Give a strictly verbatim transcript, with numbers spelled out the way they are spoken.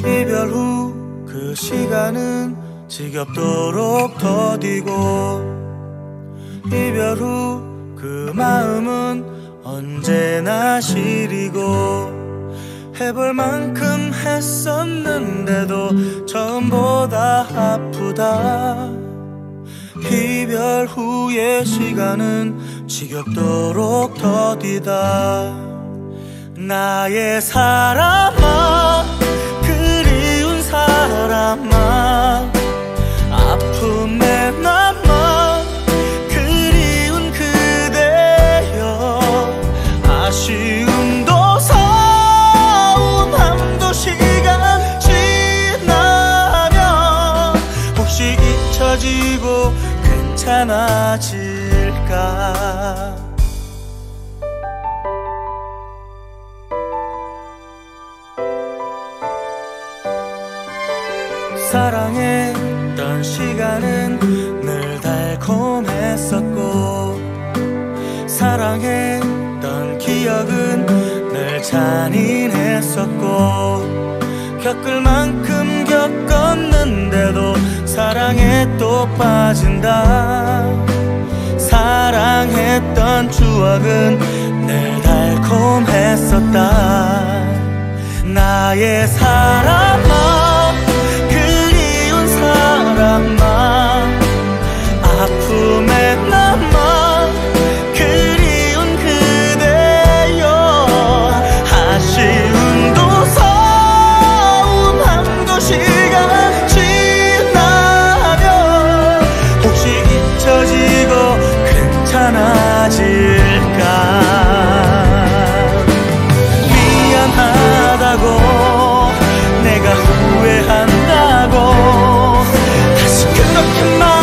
이별 후 그 시간은 지겹도록 더디고 이별 후 그 마음은 언제나 시리고 해볼 만큼 했었는데도 처음보다 아프다. 이별 후의 시간은 지겹도록 더디다. 나의 사랑아, 그리운 사람아, 아픔에 남아 그리운 그대여. 아쉬움도 서운함도 시간 지나면 혹시 잊혀지고 괜찮아질까. 사랑했던 시간은 늘 달콤했었고 사랑했던 기억은 늘 잔인했었고 겪을 만큼 겪었는데도 사랑에 또 빠진다. 사랑했던 추억은 늘 달콤했었다. 나의 사랑아, 아픔에 남아 그리운 그대여. 아쉬움도 서운함도 시간 지나면 혹시 잊혀지고 괜찮아질까. 미안하다고 내가 후회한다고 다시 그렇게 말